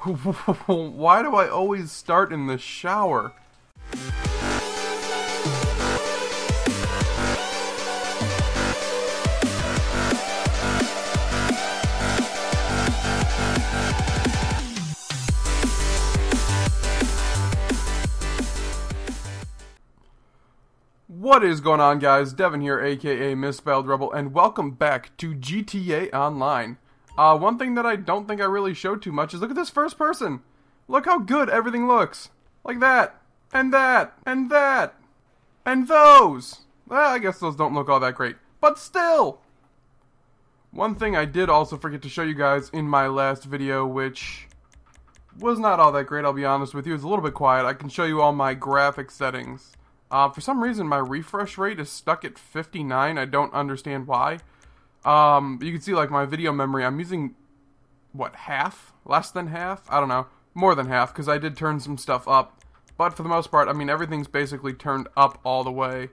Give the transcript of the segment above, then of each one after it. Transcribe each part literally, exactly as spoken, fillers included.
Why do I always start in the shower? What is going on, guys? Devin here, aka Misspelled Rebel, and welcome back to G T A Online. Uh, one thing that I don't think I really showed too much is look at this first person. Look how good everything looks. Like that, and that, and that, and those. Well, I guess those don't look all that great, but still. One thing I did also forget to show you guys in my last video, which was not all that great, I'll be honest with you. It's a little bit quiet. I can show you all my graphic settings. Uh, for some reason, my refresh rate is stuck at fifty-nine. I don't understand why. Um, you can see, like, my video memory. I'm using, what, half? Less than half? I don't know. More than half, because I did turn some stuff up. But for the most part, I mean, everything's basically turned up all the way.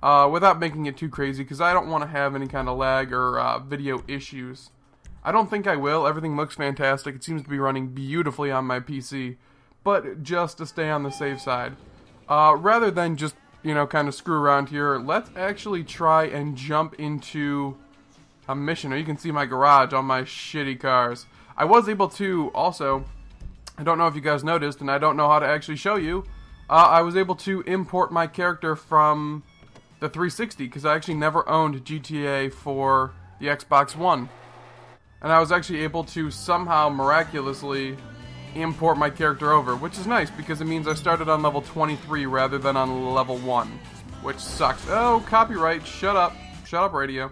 Uh, without making it too crazy, because I don't want to have any kind of lag or uh, video issues. I don't think I will. Everything looks fantastic. It seems to be running beautifully on my P C. But just to stay on the safe side. Uh, rather than just, you know, kind of screw around here, let's actually try and jump into a mission. Now you can see my garage on my shitty cars. I was able to, also, I don't know if you guys noticed, and I don't know how to actually show you, uh, I was able to import my character from the three sixty, because I actually never owned G T A for the Xbox One. And I was actually able to somehow miraculously import my character over, which is nice because it means I started on level twenty-three rather than on level one, which sucks. Oh, copyright, shut up, shut up radio.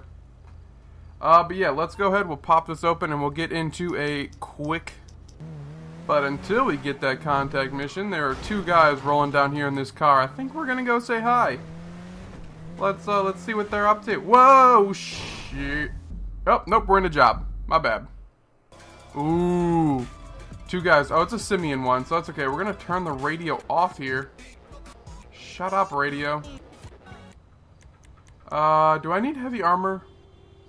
Uh, but yeah, let's go ahead, we'll pop this open and we'll get into a quick, but until we get that contact mission, there are two guys rolling down here in this car. I think we're gonna go say hi. Let's, uh, let's see what they're up to. Whoa, shit. Oh, nope, we're in a job. My bad. Ooh. Two guys. Oh, it's a Simeon one, so that's okay. We're going to turn the radio off here. Shut up, radio. Uh, do I need heavy armor?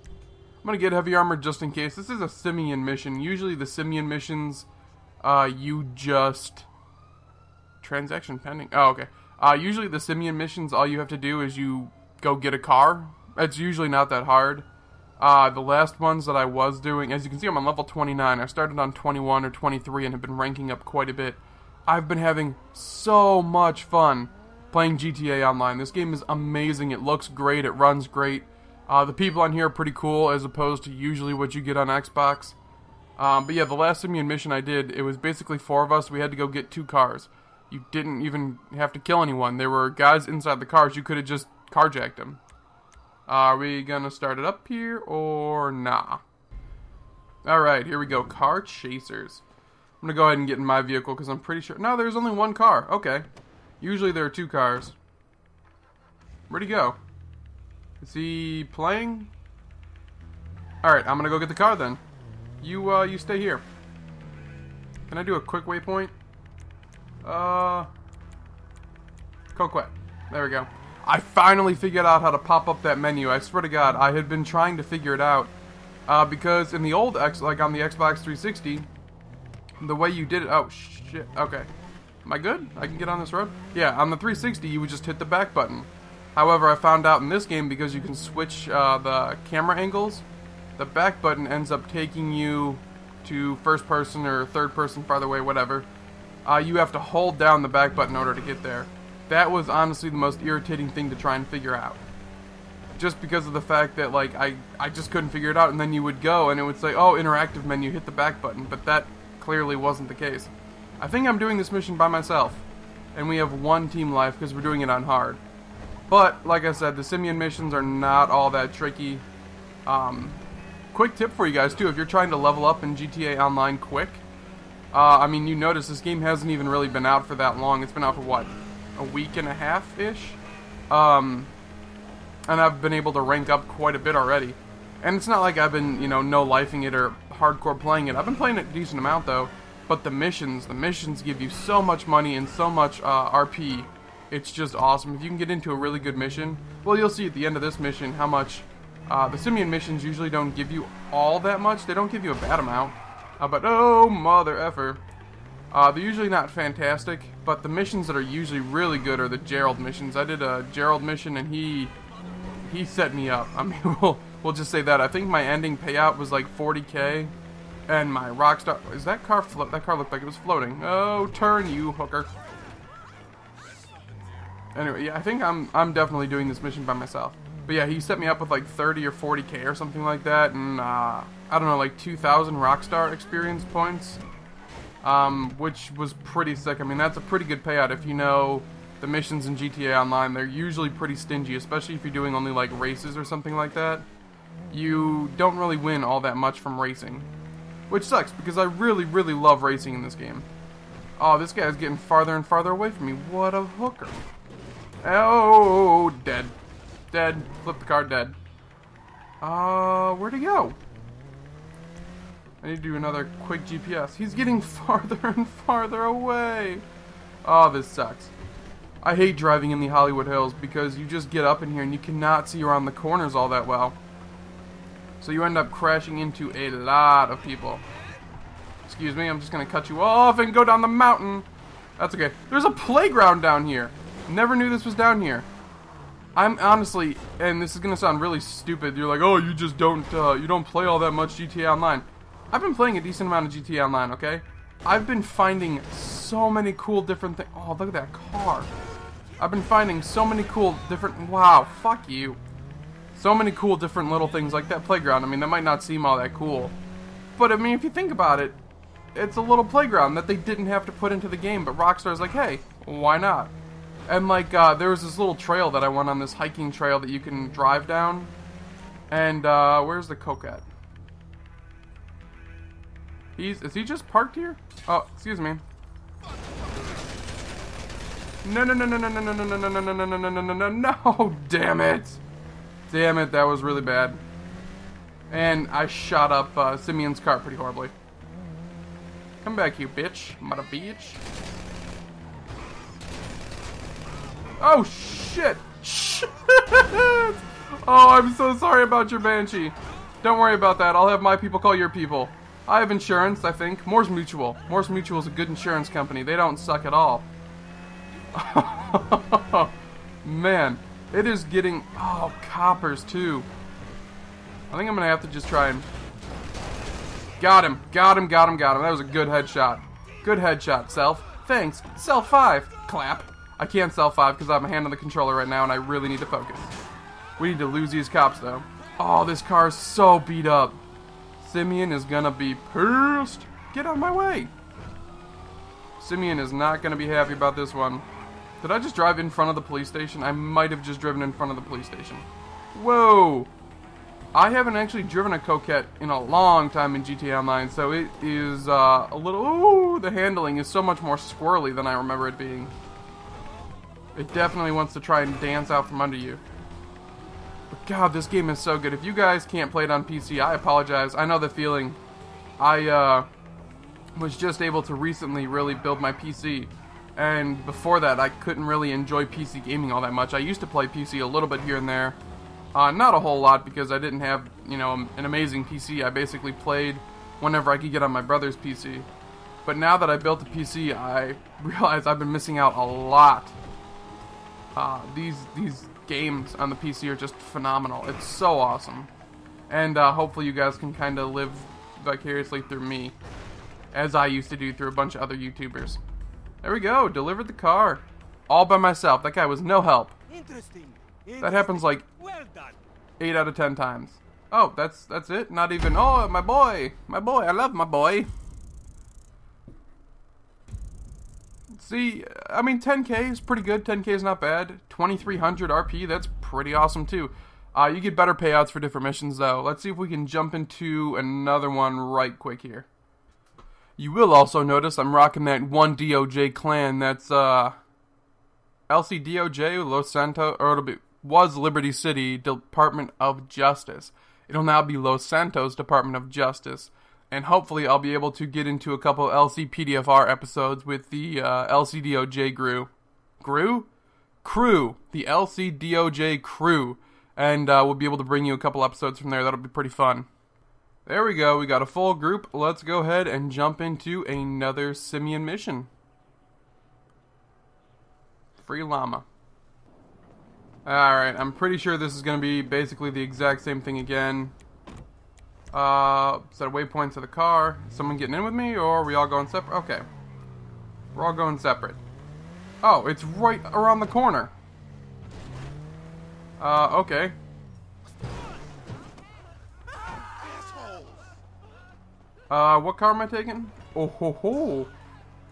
I'm going to get heavy armor just in case. This is a Simeon mission. Usually the Simeon missions, uh, you just... Transaction pending. Oh, okay. Uh, usually the Simeon missions, all you have to do is you go get a car. It's usually not that hard. Uh, the last ones that I was doing, as you can see, I'm on level twenty-nine. I started on twenty-one or twenty-three and have been ranking up quite a bit. I've been having so much fun playing G T A Online. This game is amazing. It looks great. It runs great. Uh, the people on here are pretty cool as opposed to usually what you get on Xbox. Um, but yeah, the last Simeon mission I did, it was basically four of us. We had to go get two cars. You didn't even have to kill anyone. There were guys inside the cars. You could have just carjacked them. Are we gonna start it up here or nah? Alright, here we go. Car chasers. I'm gonna go ahead and get in my vehicle because I'm pretty sure... No, there's only one car. Okay. Usually there are two cars. Where'd he go? Is he playing? Alright, I'm gonna go get the car then. You, uh, you stay here. Can I do a quick waypoint? Uh... Coquette. There we go. I finally figured out how to pop up that menu. I swear to God, I had been trying to figure it out. Uh, because in the old X, like on the Xbox three sixty, the way you did it... Oh, shit. Okay. Am I good? I can get on this road? Yeah, on the three sixty, you would just hit the back button. However, I found out in this game, because you can switch uh, the camera angles, the back button ends up taking you to first person or third person, farther away, whatever. Uh, you have to hold down the back button in order to get there. That was honestly the most irritating thing to try and figure out. Just because of the fact that, like, I, I just couldn't figure it out, and then you would go, and it would say, oh, interactive menu, hit the back button, but that clearly wasn't the case. I think I'm doing this mission by myself, and we have one team life because we're doing it on hard. But, like I said, the Simeon missions are not all that tricky. Um, quick tip for you guys, too, if you're trying to level up in G T A Online quick, uh, I mean, you notice this game hasn't even really been out for that long. It's been out for, what, a week and a half-ish, um, and I've been able to rank up quite a bit already, and it's not like I've been, you know, no-lifing it or hardcore playing it. I've been playing it a decent amount, though, but the missions, the missions give you so much money and so much uh, R P, it's just awesome. If you can get into a really good mission, well, you'll see at the end of this mission how much, uh, the Simeon missions usually don't give you all that much, they don't give you a bad amount, uh, but oh, mother effer. Uh, they're usually not fantastic, but the missions that are usually really good are the Gerald missions. I did a Gerald mission and he he set me up. I mean, we'll, we'll just say that. I think my ending payout was like forty K, and my Rockstar... Is that car float? That car looked like it was floating. Oh, turn, you hooker. Anyway, yeah, I think I'm, I'm definitely doing this mission by myself. But yeah, he set me up with like thirty or forty K or something like that, and uh, I don't know, like two thousand Rockstar experience points, um, which was pretty sick. I mean, that's a pretty good payout. If you know the missions in G T A Online, they're usually pretty stingy, especially if you're doing only like races or something like that. You don't really win all that much from racing, which sucks because I really, really love racing in this game. Oh, this guy's getting farther and farther away from me. What a hooker. Oh, dead. Dead. Flip the car, dead. Uh, where'd he go? I need to do another quick G P S. He's getting farther and farther away. Oh, this sucks. I hate driving in the Hollywood Hills because you just get up in here and you cannot see around the corners all that well. So you end up crashing into a lot of people. Excuse me, I'm just going to cut you off and go down the mountain. That's okay. There's a playground down here. Never knew this was down here. I'm honestly, and this is gonna sound really stupid, you're like, oh, you just don't, uh, you don't play all that much G T A Online. I've been playing a decent amount of G T A Online, okay? I've been finding so many cool different things. Oh, look at that car. I've been finding so many cool different, wow, fuck you. So many cool different little things like that playground. I mean, that might not seem all that cool. But, I mean, if you think about it, it's a little playground that they didn't have to put into the game, but Rockstar's like, hey, why not? And like, uh, there was this little trail that I went on, this hiking trail that you can drive down. And, uh, where's the Coquette? He's, is he just parked here? Oh, excuse me. No, no, no, no, no, no, no, no, no, no, no, no, no, no, no, no, no, damn it. Damn it, that was really bad. And I shot up, uh, Simeon's car pretty horribly. Come back, you bitch. Mother bitch. Oh, shit. Shit. Oh, I'm so sorry about your Banshee. Don't worry about that. I'll have my people call your people. I have insurance, I think. Moore's Mutual. Moore's Mutual is a good insurance company. They don't suck at all. Man, it is getting... Oh, coppers, too. I think I'm going to have to just try and... Got him. Got him, got him, got him. That was a good headshot. Good headshot, self. Thanks. Self five. Clap. I can't sell five because I have my hand on the controller right now and I really need to focus. We need to lose these cops though. Oh, this car is so beat up. Simeon is gonna be pissed. Get out of my way. Simeon is not gonna be happy about this one. Did I just drive in front of the police station? I might have just driven in front of the police station. Whoa. I haven't actually driven a Coquette in a long time in G T A Online, so it is uh, a little... Ooh, the handling is so much more squirrely than I remember it being. It definitely wants to try and dance out from under you. But God, this game is so good. If you guys can't play it on P C, I apologize. I know the feeling. I uh, was just able to recently really build my P C. And before that, I couldn't really enjoy P C gaming all that much. I used to play P C a little bit here and there. Uh, not a whole lot because I didn't have, you know, an amazing P C. I basically played whenever I could get on my brother's P C. But now that I built a P C, I realize I've been missing out a lot. Uh, these these games on the P C are just phenomenal. It's so awesome, and uh, hopefully you guys can kind of live vicariously through me, as I used to do through a bunch of other YouTubers. There we go, delivered the car, all by myself. That guy was no help. Interesting. Interesting. That happens like well done. eight out of ten times. Oh, that's that's it. Not even. Oh, my boy, my boy. I love my boy. See, I mean, ten K is pretty good. ten K is not bad. twenty-three hundred R P, that's pretty awesome, too. Uh, you get better payouts for different missions, though. Let's see if we can jump into another one right quick here. You will also notice I'm rocking that one D O J clan. That's uh, L C D O J, Los Santos, or it'll be, was Liberty City, Department of Justice. It'll now be Los Santos, Department of Justice. And hopefully I'll be able to get into a couple L C P D F R episodes with the uh, L C D O J crew. Crew? Crew. The L C D O J crew. And uh, we'll be able to bring you a couple episodes from there. That'll be pretty fun. There we go, we got a full group. Let's go ahead and jump into another Simeon mission. Free llama. Alright, I'm pretty sure this is going to be basically the exact same thing again. Uh, set a waypoint to the car. Is someone getting in with me, or are we all going separate? Okay. We're all going separate. Oh, it's right around the corner. Uh, okay. Uh, what car am I taking? Oh ho ho!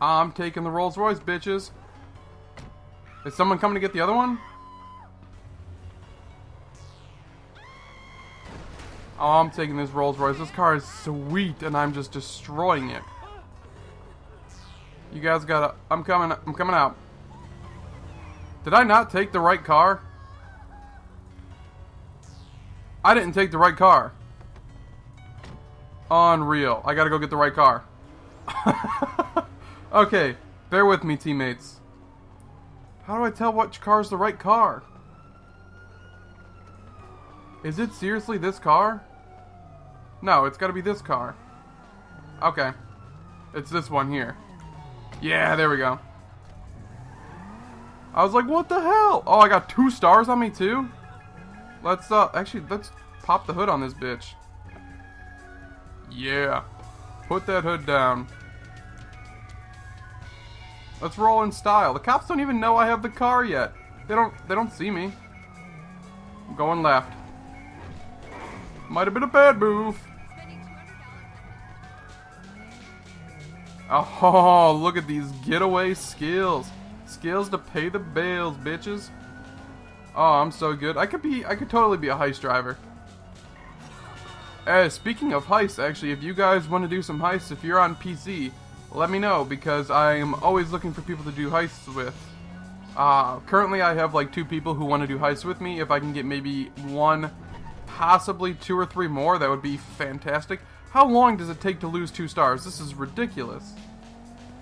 I'm taking the Rolls Royce, bitches. Is someone coming to get the other one? Oh, I'm taking this Rolls Royce. This car is sweet, and I'm just destroying it. You guys gotta... I'm coming... I'm coming out. Did I not take the right car? I didn't take the right car. Unreal. I gotta go get the right car. Okay. Bear with me, teammates. How do I tell which car's the right car? Is it seriously this car? No, it's gotta be this car. Okay. It's this one here. Yeah, there we go. I was like, what the hell? Oh, I got two stars on me too? Let's, uh, actually, let's pop the hood on this bitch. Yeah. Put that hood down. Let's roll in style. The cops don't even know I have the car yet. They don't, they don't see me. I'm going left. Might have been a bad move. Oh, look at these getaway skills. Skills to pay the bills, bitches. Oh, I'm so good. I could be, I could totally be a heist driver. Uh, speaking of heists, actually, if you guys want to do some heists, if you're on P C, let me know, because I am always looking for people to do heists with. Uh, currently, I have like two people who want to do heists with me. If I can get maybe one, possibly two or three more, that would be fantastic. How long does it take to lose two stars? This is ridiculous.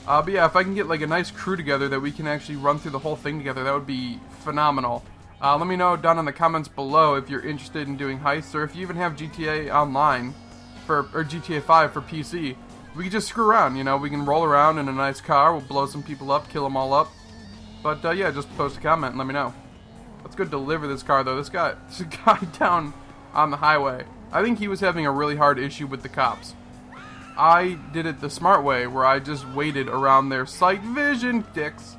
Uh, but yeah, if I can get like a nice crew together that we can actually run through the whole thing together, that would be phenomenal. Uh, let me know down in the comments below if you're interested in doing heists, or if you even have G T A Online for or G T A five for P C. We can just screw around, you know. We can roll around in a nice car. We'll blow some people up, kill them all up. But uh, yeah, just post a comment and let me know. Let's go deliver this car though. This guy, this guy down on the highway. I think he was having a really hard issue with the cops. I did it the smart way, where I just waited around their sight vision dicks.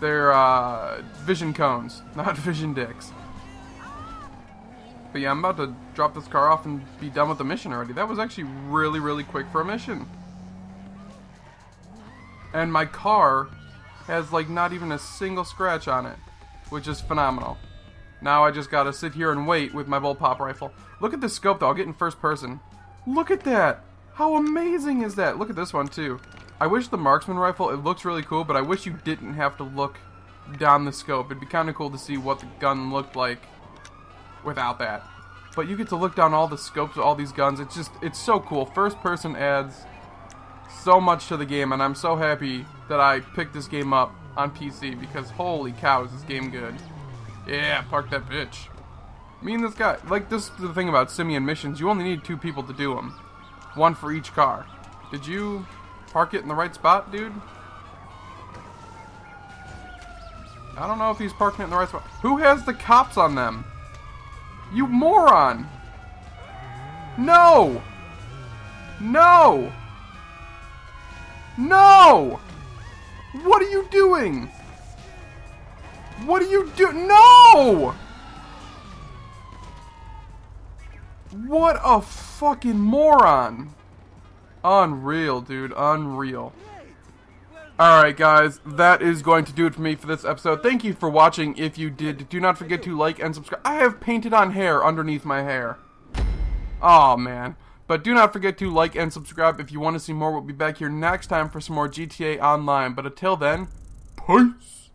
Their uh, vision cones, not vision dicks. But yeah, I'm about to drop this car off and be done with the mission already. That was actually really, really quick for a mission. And my car has like not even a single scratch on it, which is phenomenal. Now I just gotta sit here and wait with my bullpup rifle. Look at the scope though, I'll get in first person. Look at that! How amazing is that? Look at this one too. I wish the marksman rifle, it looks really cool, but I wish you didn't have to look down the scope. It'd be kind of cool to see what the gun looked like without that. But you get to look down all the scopes of all these guns. It's just, it's so cool. First person adds so much to the game, and I'm so happy that I picked this game up on P C, because holy cow is this game good. Yeah, park that bitch. Me and this guy, like, this is the thing about Simeon missions, you only need two people to do them. One for each car. Did you... park it in the right spot, dude? I don't know if he's parking it in the right spot. Who has the cops on them? You moron! No! No! No! What are you doing? What are you do- No! What a fucking moron! Unreal, dude. Unreal. Alright, guys. That is going to do it for me for this episode. Thank you for watching. If you did, do not forget to like and subscribe. I have painted on hair underneath my hair. Aw, man. But do not forget to like and subscribe if you want to see more. We'll be back here next time for some more G T A Online. But until then, peace.